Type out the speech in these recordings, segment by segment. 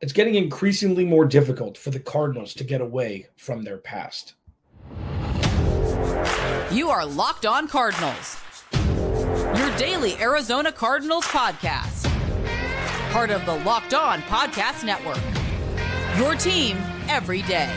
it's getting increasingly more difficult for the Cardinals to get away from their past. You are Locked On Cardinals, your daily Arizona Cardinals podcast. Part of the Locked On Podcast Network, your team every day.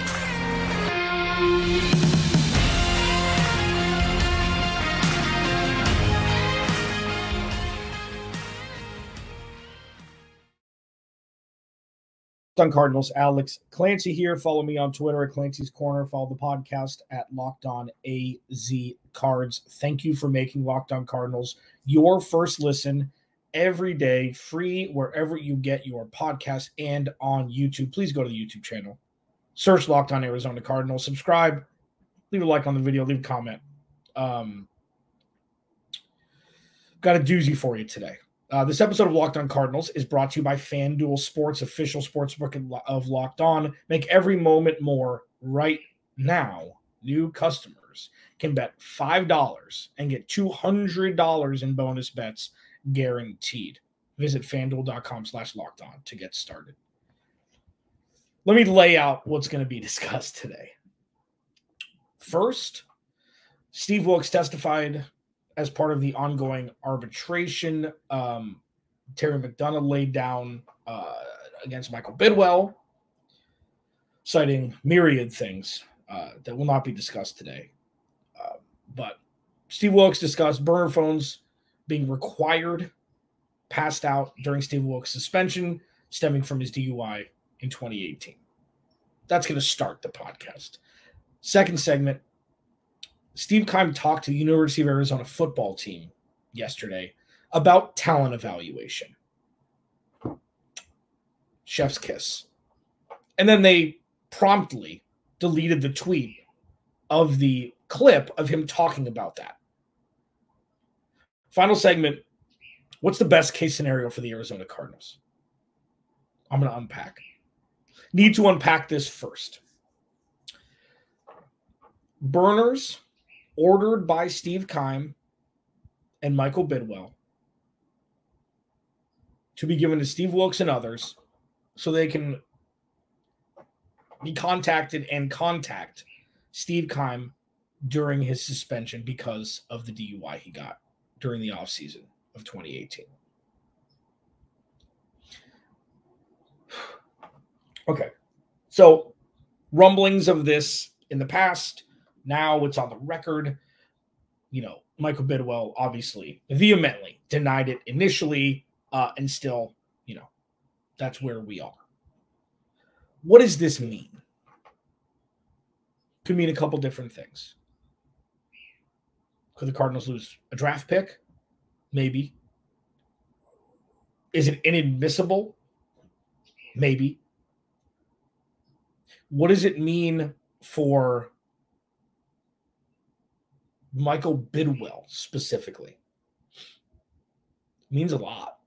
Locked On Cardinals, Alex Clancy here. Follow me on Twitter at Clancy's Corner. Follow the podcast at Locked On AZ Cards. Thank you for making Locked On Cardinals your first listen every day, free wherever you get your podcast and on YouTube. Please go to the YouTube channel, search Locked On Arizona Cardinals, subscribe, leave a like on the video, leave a comment. Got a doozy for you today. This episode of Locked On Cardinals is brought to you by FanDuel Sports, official sportsbook of Locked On. Make every moment more right now. New customers can bet $5 and get $200 in bonus bets guaranteed. Visit FanDuel.com/lockedon to get started. Let me lay out what's going to be discussed today. First, Steve Wilks testified as part of the ongoing arbitration. Terry McDonough laid down against Michael Bidwill, citing myriad things that will not be discussed today. But Steve Wilks discussed burner phones being required, passed out during Steve Wilks' suspension, stemming from his DUI in 2018. That's going to start the podcast. Second segment, Steve Keim talked to the University of Arizona football team yesterday about talent evaluation. Chef's kiss. And then they promptly deleted the tweet of the clip of him talking about that. Final segment, what's the best case scenario for the Arizona Cardinals? I'm going to unpack. Need to unpack this first. Burners ordered by Steve Keim and Michael Bidwill to be given to Steve Wilks and others so they can be contacted and contact Steve Keim during his suspension because of the DUI he got during the offseason of 2018. Okay, so rumblings of this in the past. Now it's on the record. You know, Michael Bidwill obviously vehemently denied it initially, and still, you know, that's where we are. What does this mean? Could mean a couple different things. Could the Cardinals lose a draft pick? Maybe. Is it inadmissible? Maybe. What does it mean for Michael Bidwill specifically? It means a lot.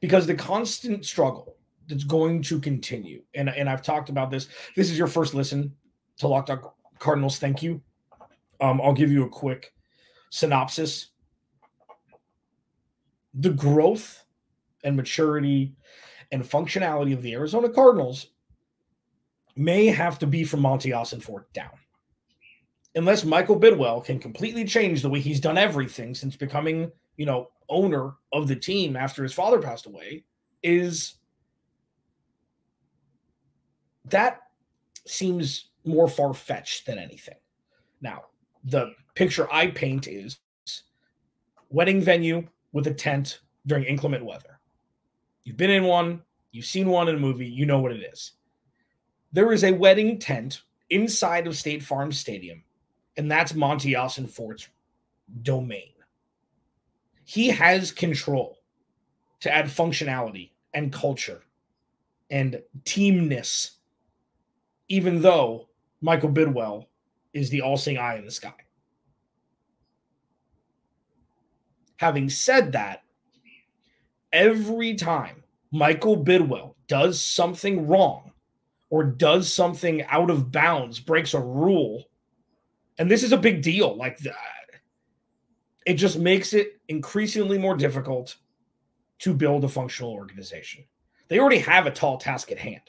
Because the constant struggle that's going to continue, and I've talked about this. This is your first listen to Locked On Cardinals. Thank you. I'll give you a quick synopsis. The growth and maturity and functionality of the Arizona Cardinals may have to be from Monti Ossenfort down. Unless Michael Bidwill can completely change the way he's done everything since becoming, you know, owner of the team after his father passed away, is that seems more far-fetched than anything. Now, the picture I paint is wedding venue with a tent during inclement weather. You've been in one, you've seen one in a movie, you know what it is. There is a wedding tent inside of State Farm Stadium, and that's Monti Ossenfort's domain. He has control to add functionality and culture and teamness, even though Michael Bidwill is the all-seeing eye in the sky. Having said that, every time Michael Bidwill does something wrong or does something out of bounds, breaks a rule, and this is a big deal, like that, it just makes it increasingly more difficult to build a functional organization. They already have a tall task at hand.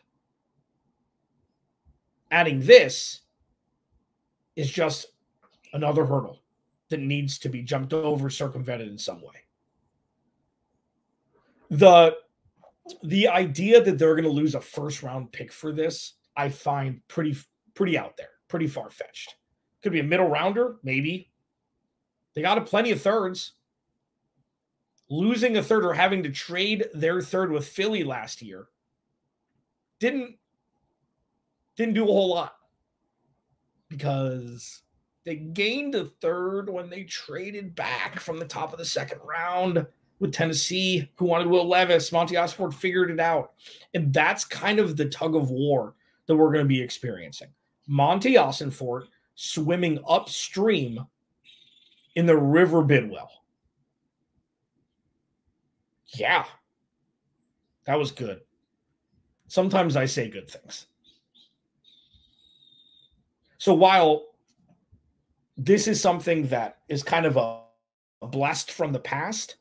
Adding this is just another hurdle that needs to be jumped over, circumvented in some way. The idea that they're going to lose a first-round pick for this, I find pretty out there, pretty far-fetched. Could be a middle rounder, maybe. They got plenty of thirds. Losing a third or having to trade their third with Philly last year didn't do a whole lot because they gained a third when they traded back from the top of the second round with Tennessee, who wanted Will Levis. Monti Ossenfort figured it out. And that's kind of the tug of war that we're going to be experiencing. Monti Ossenfort swimming upstream in the River Bidwill. Yeah, that was good. Sometimes I say good things. So while this is something that is kind of a blast from the past,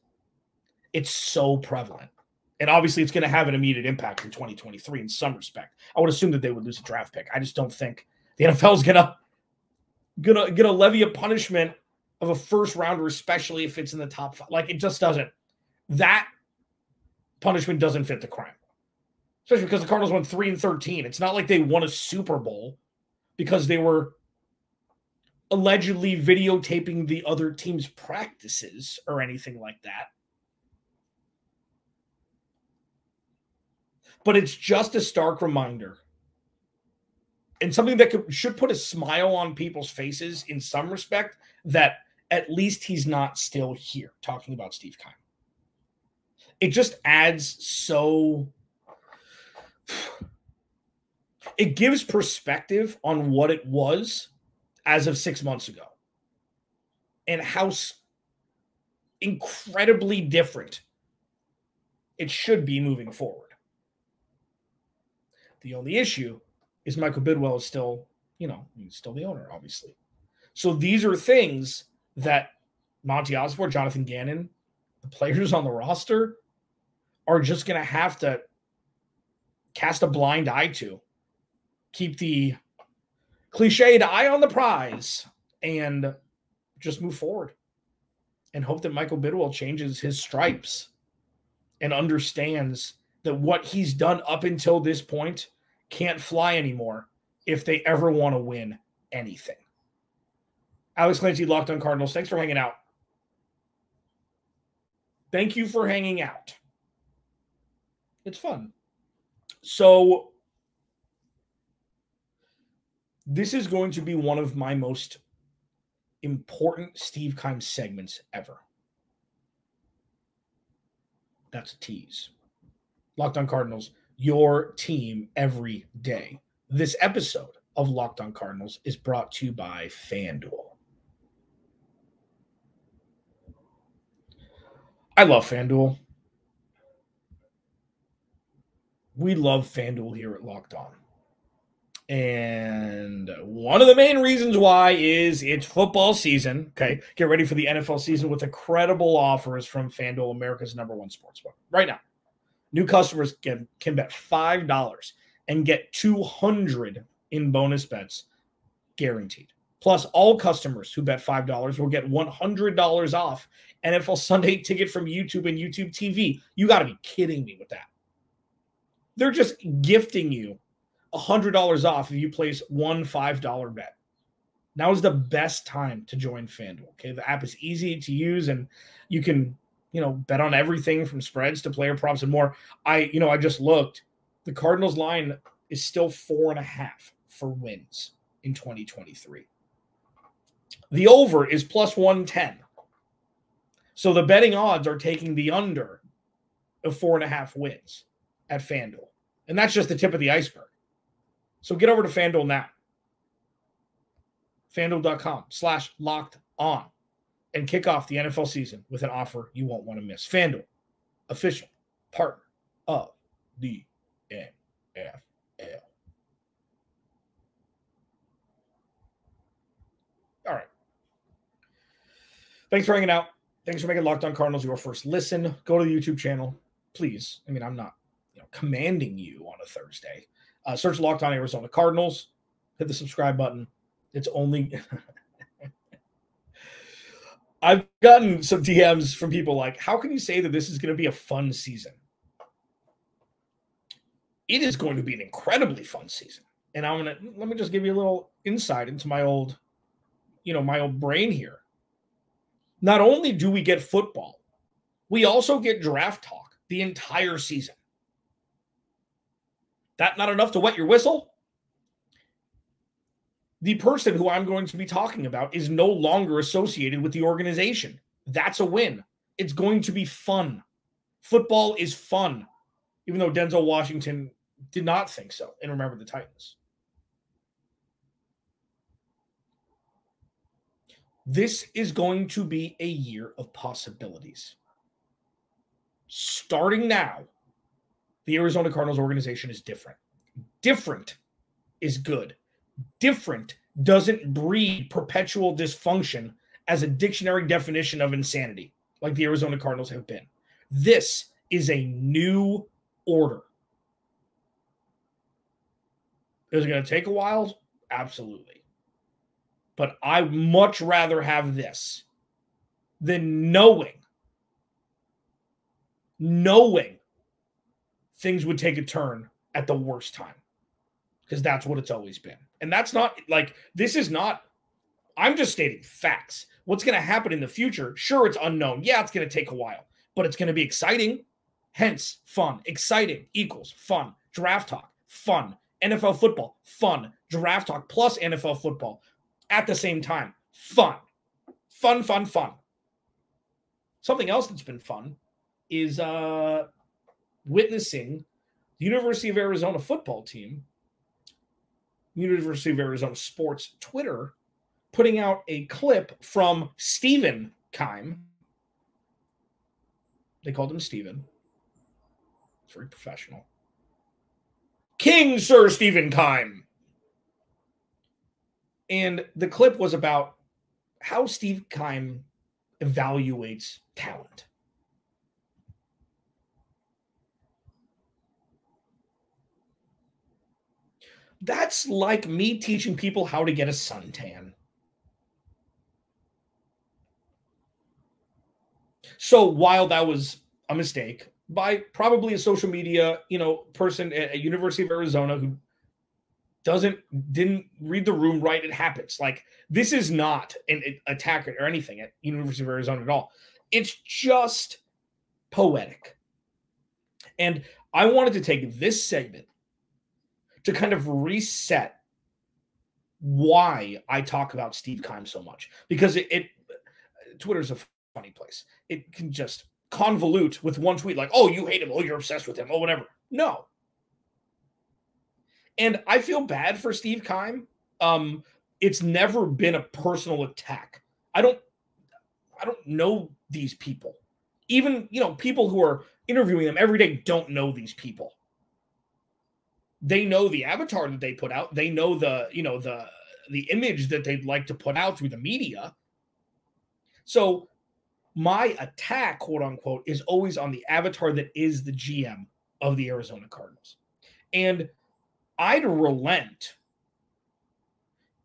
it's so prevalent. And obviously it's going to have an immediate impact in 2023 in some respect. I would assume that they would lose a draft pick. I just don't think the NFL is going to levy a punishment of a first rounder, especially if it's in the top five. Like, it just doesn't. That punishment doesn't fit the crime, especially because the Cardinals went 3-13. It's not like they won a Super Bowl because they were allegedly videotaping the other team's practices or anything like that. But it's just a stark reminder and something that should put a smile on people's faces in some respect that at least he's not still here talking about Steve Keim. It just adds so – it gives perspective on what it was as of 6 months ago and how incredibly different it should be moving forward. The only issue is Michael Bidwill is still, he's still the owner, obviously. So these are things that Monti Ossenfort, Jonathan Gannon, the players on the roster are just going to have to cast a blind eye to. Keep the cliched eye on the prize and just move forward and hope that Michael Bidwill changes his stripes and understands that what he's done up until this point can't fly anymore if they ever want to win anything. Alex Clancy, Locked On Cardinals. Thanks for hanging out. Thank you for hanging out. It's fun. So this is going to be one of my most important Steve Keim segments ever. That's a tease. Locked On Cardinals, your team every day. This episode of Locked On Cardinals is brought to you by FanDuel. I love FanDuel. We love FanDuel here at Locked On. And one of the main reasons why is it's football season. Okay, get ready for the NFL season with incredible offers from FanDuel, America's #1 sportsbook. Right now, new customers can bet $5 and get $200 in bonus bets guaranteed. Plus, all customers who bet $5 will get $100 off NFL Sunday Ticket from YouTube and YouTube TV. You got to be kidding me with that. They're just gifting you $100 off if you place one $5 bet. Now is the best time to join FanDuel. Okay, the app is easy to use, and you can bet on everything from spreads to player props and more. I just looked. The Cardinals line is still 4.5 for wins in 2023. The over is +110. So the betting odds are taking the under of 4.5 wins at FanDuel. And that's just the tip of the iceberg. So get over to FanDuel now. FanDuel.com/LockedOn and kick off the NFL season with an offer you won't want to miss. FanDuel, official partner of the NFL. All right. Thanks for hanging out. Thanks for making Locked On Cardinals your first listen. Go to the YouTube channel, please. I mean, I'm not, commanding you on a Thursday. Search Locked On Arizona Cardinals. Hit the subscribe button. It's only – I've gotten some DMs from people like, how can you say that this is going to be a fun season? It is going to be an incredibly fun season. And I'm going to – let me just give you a little insight into my old – you know, my old brain here. Not only do we get football, we also get draft talk the entire season. That not enough to wet your whistle? The person who I'm going to be talking about is no longer associated with the organization. That's a win. It's going to be fun. Football is fun, even though Denzel Washington did not think so. And remember the Titans. This is going to be a year of possibilities. Starting now, the Arizona Cardinals organization is different. Different is good. Different doesn't breed perpetual dysfunction as a dictionary definition of insanity, like the Arizona Cardinals have been. This is a new order. Is it going to take a while? Absolutely. But I much rather have this than knowing things would take a turn at the worst time. Because that's what it's always been. And that's not like, this is not, I'm just stating facts. What's going to happen in the future? Sure, it's unknown. Yeah, it's going to take a while, but it's going to be exciting. Hence, fun. Exciting equals fun. Draft talk, fun. NFL football, fun. Draft talk plus NFL football at the same time. Fun. Fun, fun, fun. Something else that's been fun is witnessing the University of Arizona football team, University of Arizona sports Twitter, putting out a clip from Steve Keim. They called him Steven. It's very professional. King Sir Steve Keim. And the clip was about how Steve Keim evaluates talent. That's like me teaching people how to get a suntan. So while that was a mistake by probably a social media, person at University of Arizona who didn't read the room right, it happens. Like, this is not an attack or anything at University of Arizona at all. It's just poetic. And I wanted to take this segment to kind of reset why I talk about Steve Keim so much, because Twitter's a funny place. It can just convolute with one tweet like, oh, you hate him. Oh, you're obsessed with him. Oh, whatever. No. And I feel bad for Steve Keim. It's never been a personal attack. I don't know these people. Even, people who are interviewing them every day don't know these people. They know the avatar that they put out. They know the image that they'd like to put out through the media. So my attack, quote unquote, is always on the avatar that is the GM of the Arizona Cardinals. And I'd relent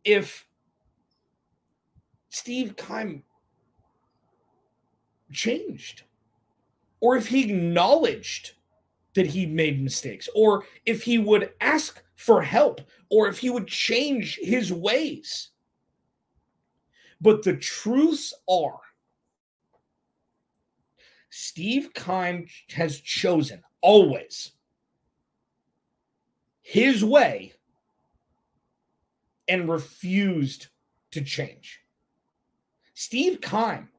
if Steve Keim changed or if he acknowledged that he made mistakes, or if he would ask for help, or if he would change his ways. But the truths are, Steve Keim has chosen always his way and refused to change. Steve Keim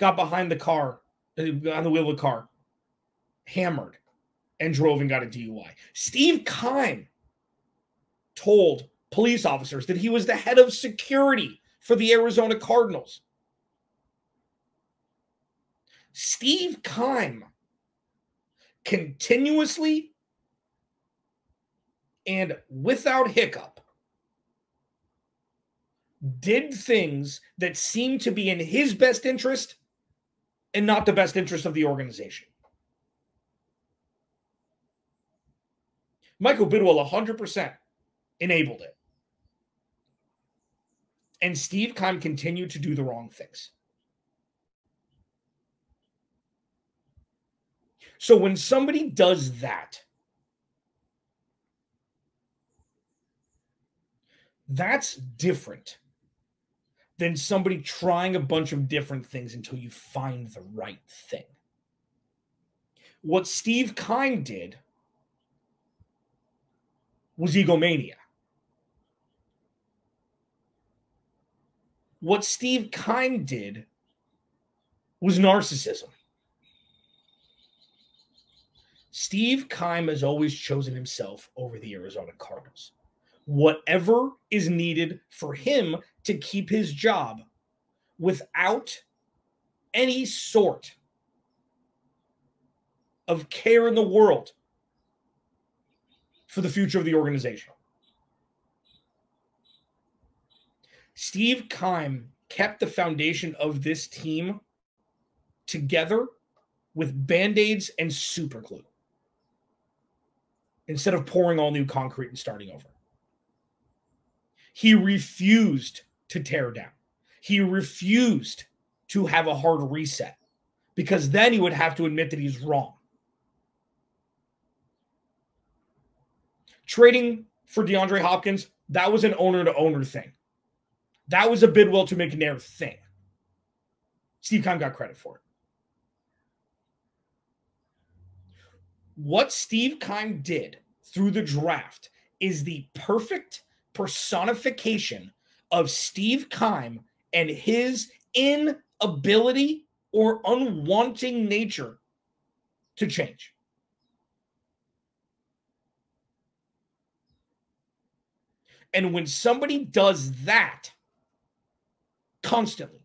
got behind the car, on the wheel of the car, hammered, and drove and got a DUI. Steve Keim told police officers that he was the head of security for the Arizona Cardinals. Steve Keim continuously and without hiccup did things that seemed to be in his best interest and not the best interest of the organization. Michael Bidwill 100% enabled it. And Steve Keim continued to do the wrong things. So when somebody does that, that's different than somebody trying a bunch of different things until you find the right thing. What Steve Keim did was egomania. What Steve Keim did was narcissism. Steve Keim has always chosen himself over the Arizona Cardinals. Whatever is needed for him to keep his job without any sort of care in the world for the future of the organization. Steve Keim kept the foundation of this team together with Band-Aids and super glue instead of pouring all new concrete and starting over. He refused to tear down. He refused to have a hard reset because then he would have to admit that he's wrong. Trading for DeAndre Hopkins, that was an owner-to-owner thing. That was a Bidwill to McNair thing. Steve Keim got credit for it. What Steve Keim did through the draft is the perfect personification of Steve Keim and his inability or unwanting nature to change. And when somebody does that constantly,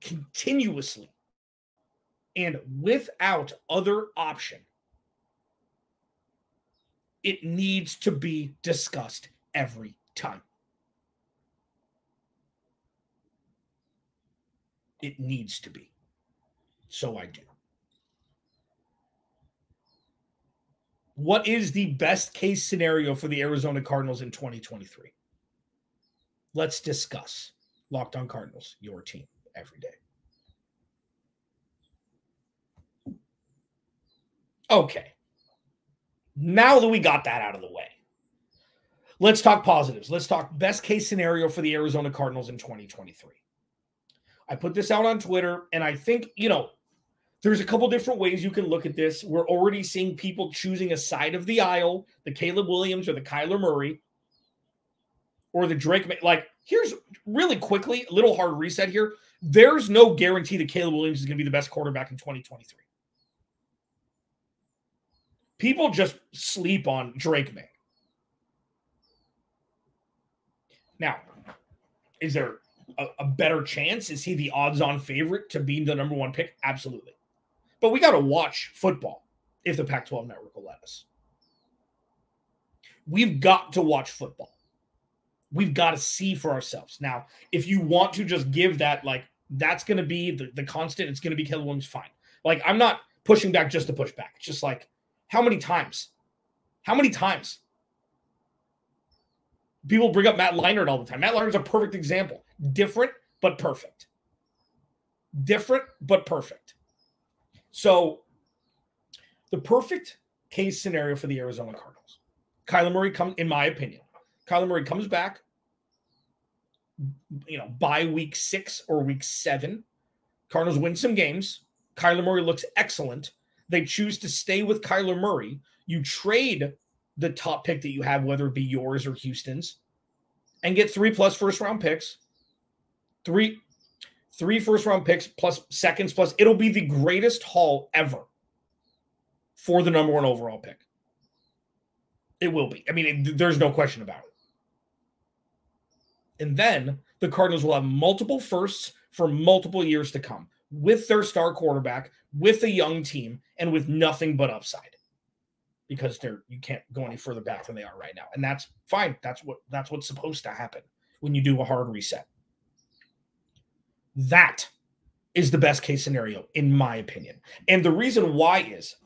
continuously, and without other option, it needs to be discussed every time. It needs to be. So I do. What is the best case scenario for the Arizona Cardinals in 2023? Let's discuss. Locked On Cardinals, your team every day. Okay. Now that we got that out of the way, let's talk positives. Let's talk best case scenario for the Arizona Cardinals in 2023. I put this out on Twitter, and I think, there's a couple different ways you can look at this. We're already seeing people choosing a side of the aisle, the Caleb Williams or the Kyler Murray or the Drake Maye. Like, here's really quickly, a little hard reset here. There's no guarantee that Caleb Williams is going to be the best quarterback in 2023. People just sleep on Drake Maye. Now, is there a better chance? Is he the odds-on favorite to be the number one pick? Absolutely. But we got to watch football if the Pac-12 network will let us. We've got to watch football. We've got to see for ourselves. Now, if you want to just give that, that's going to be the constant, it's going to be Caleb Williams, fine. I'm not pushing back just to push back. It's just how many times? How many times? People bring up Matt Leinart all the time. Matt Leinart's a perfect example. Different, but perfect. Different, but perfect. So the perfect case scenario for the Arizona Cardinals. Kyler Murray, in my opinion, Kyler Murray comes back, by week 6 or week 7. Cardinals win some games. Kyler Murray looks excellent. They choose to stay with Kyler Murray. You trade the top pick that you have, whether it be yours or Houston's, and get 3+ first-round picks. Three first-round picks plus seconds plus. It'll be the greatest haul ever for the number 1 overall pick. It will be. I mean, there's no question about it. And then the Cardinals will have multiple firsts for multiple years to come with their star quarterback, with a young team, and with nothing but upside, because you can't go any further back than they are right now. And that's fine. That's what's supposed to happen when you do a hard reset. That is the best case scenario, in my opinion. And the reason why is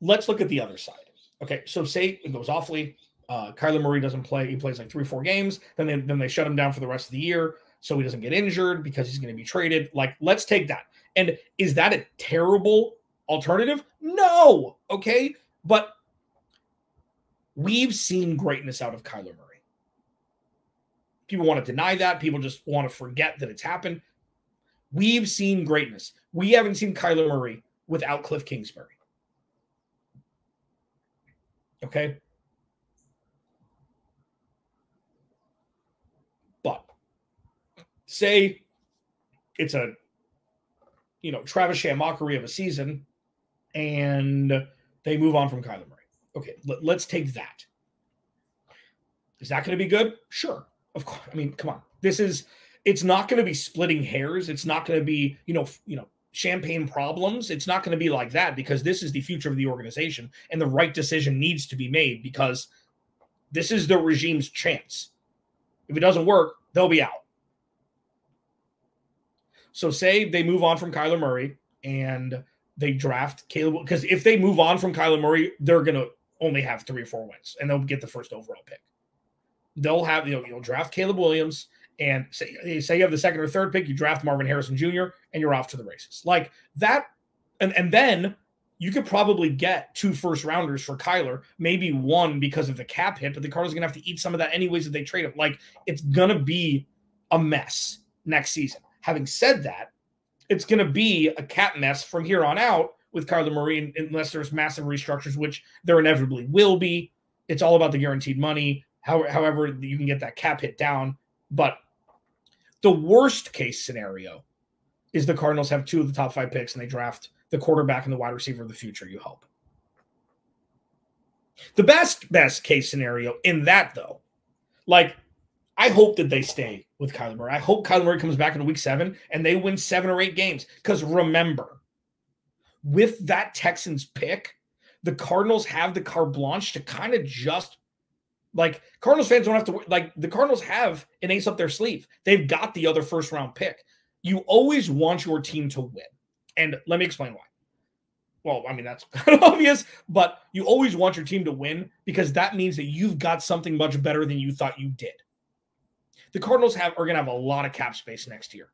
Let's look at the other side. Okay, so say it goes awfully. Kyler Murray doesn't play. He plays like 3 or 4 games. Then they shut him down for the rest of the year so he doesn't get injured because he's going to be traded. Like, let's take that. And is that a terrible alternative? No. Okay, but we've seen greatness out of Kyler Murray. People want to deny that. People just want to forget that it's happened. We've seen greatness. We haven't seen Kyler Murray without Cliff Kingsbury. Okay? But say it's a, you know, Travis Shea mockery of a season and they move on from Kyler Murray. Okay, let's take that. Is that going to be good? Sure. Of course. I mean, come on. It's not going to be splitting hairs. It's not going to be, you know, champagne problems. It's not going to be like that because this is the future of the organization and the right decision needs to be made because this is the regime's chance. If it doesn't work, they'll be out. So say they move on from Kyler Murray and they draft Caleb, because if they move on from Kyler Murray, they're going to only have 3 or 4 wins and they'll get the first overall pick. They'll have, you'll draft Caleb Williams and say you have the 2nd or 3rd pick, you draft Marvin Harrison Jr. and you're off to the races like that. And then you could probably get 2 first rounders for Kyler, maybe 1 because of the cap hit, but the Cardinals are going to have to eat some of that anyways if they trade him. Like it's going to be a mess next season. Having said that, it's going to be a cat mess from here on out with Kyler Murray unless there's massive restructures, which there inevitably will be. It's all about the guaranteed money. However, you can get that cap hit down. But the worst case scenario is the Cardinals have 2 of the top 5 picks and they draft the quarterback and the wide receiver of the future, you hope. The best case scenario in that, though, like I hope that they stay with Kyler Murray. I hope Kyler Murray comes back in week 7 and they win 7 or 8 games. Because remember, with that Texans pick, the Cardinals have the carte blanche to kind of just like Cardinals fans don't have to like the Cardinals have an ace up their sleeve. They've got the other first round pick. You always want your team to win. And let me explain why. Well, I mean, that's kind of obvious, but you always want your team to win because that means that you've got something much better than you thought you did. The Cardinals are going to have a lot of cap space next year.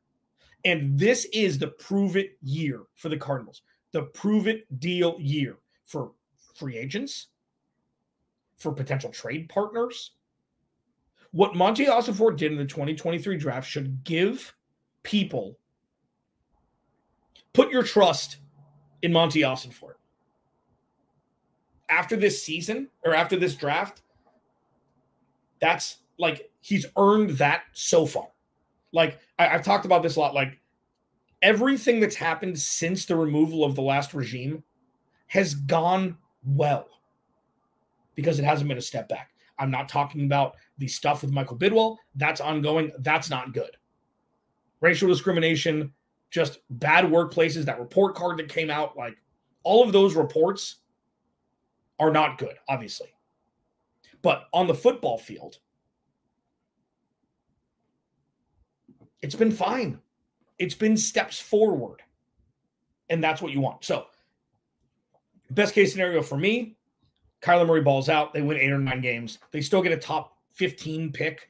And this is the prove it year for the Cardinals, the prove it deal year for free agents, for potential trade partners. What Monti Ossenfort did in the 2023 draft should give people, put your trust in Monti Ossenfort. After this season or after this draft, that's like, he's earned that so far. Like I've talked about this a lot. Like everything that's happened since the removal of the last regime has gone well. Because it hasn't been a step back. I'm not talking about the stuff with Michael Bidwill. That's ongoing. That's not good. Racial discrimination, just bad workplaces, that report card that came out, like all of those reports are not good, obviously. But on the football field, it's been fine. It's been steps forward. And that's what you want. So best case scenario for me, Kyler Murray balls out. They win 8 or 9 games. They still get a top 15 pick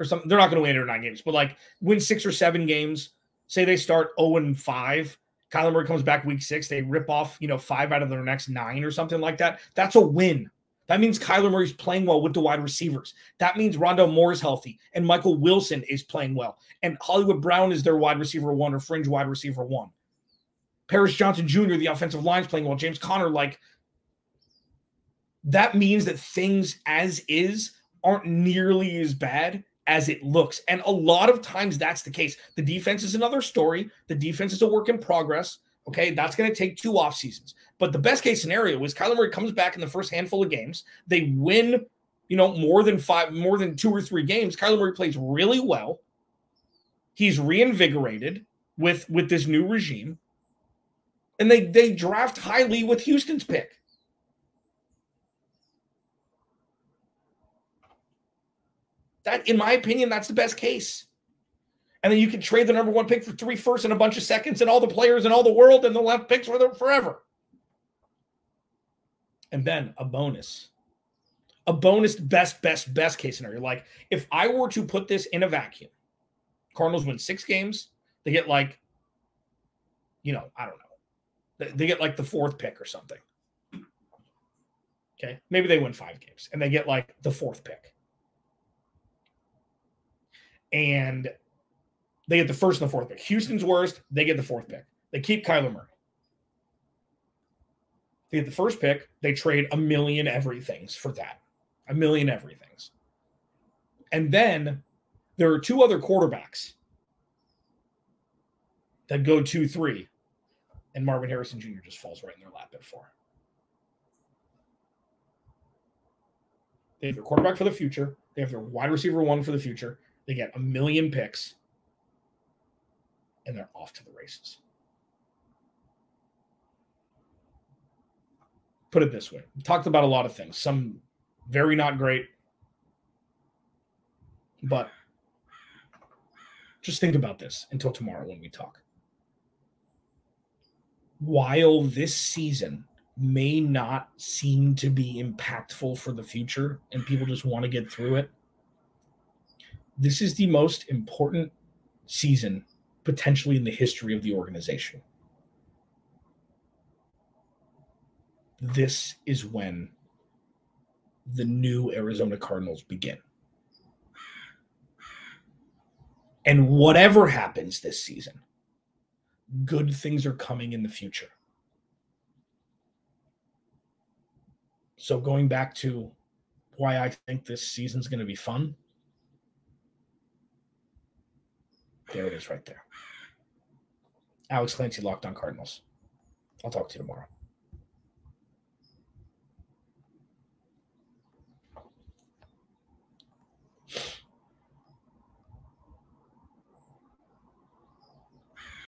or something. They're not going to win 8 or 9 games, but like win 6 or 7 games. Say they start 0-5. Kyler Murray comes back week 6. They rip off, 5 out of their next 9 or something like that. That's a win. That means Kyler Murray's playing well with the wide receivers. That means Rondell Moore is healthy and Michael Wilson is playing well. And Hollywood Brown is their wide receiver 1 or fringe wide receiver 1. Paris Johnson Jr., the offensive line's playing well. James Conner, like, that means that things as is aren't nearly as bad as it looks. And a lot of times that's the case. The defense is another story. The defense is a work in progress. Okay, that's going to take 2 off seasons. But the best case scenario is Kyler Murray comes back in the first handful of games. They win, more than 2 or 3 games. Kyler Murray plays really well. He's reinvigorated with this new regime. And they draft highly with Houston's pick. That, in my opinion, that's the best case. And then you can trade the number 1 pick for 3 firsts and a bunch of seconds and all the players in all the world and the left picks for them forever. And then a bonus best case scenario. Like if I were to put this in a vacuum, Cardinals win 6 games. They get like, I don't know. They get like the 4th pick or something. Okay. Maybe they win 5 games and they get like the 4th pick. And they get the 1st and the 4th pick. Houston's worst. They get the 4th pick. They keep Kyler Murray. They get the 1st pick. They trade $1 million everythings for that. $1 million everythings. And then there are 2 other quarterbacks that go 2-3. And Marvin Harrison Jr. just falls right in their lap at 4. They have their quarterback for the future. They have their wide receiver 1 for the future. They get $1 million picks. And they're off to the races. Put it this way. We talked about a lot of things. Some very not great. But just think about this until tomorrow when we talk. While this season may not seem to be impactful for the future and people just want to get through it, this is the most important season potentially in the history of the organization. This is when the new Arizona Cardinals begin. And whatever happens this season, good things are coming in the future. So going back to why I think this season's going to be fun, there it is right there. Alex Clancy, Locked On Cardinals. I'll talk to you tomorrow.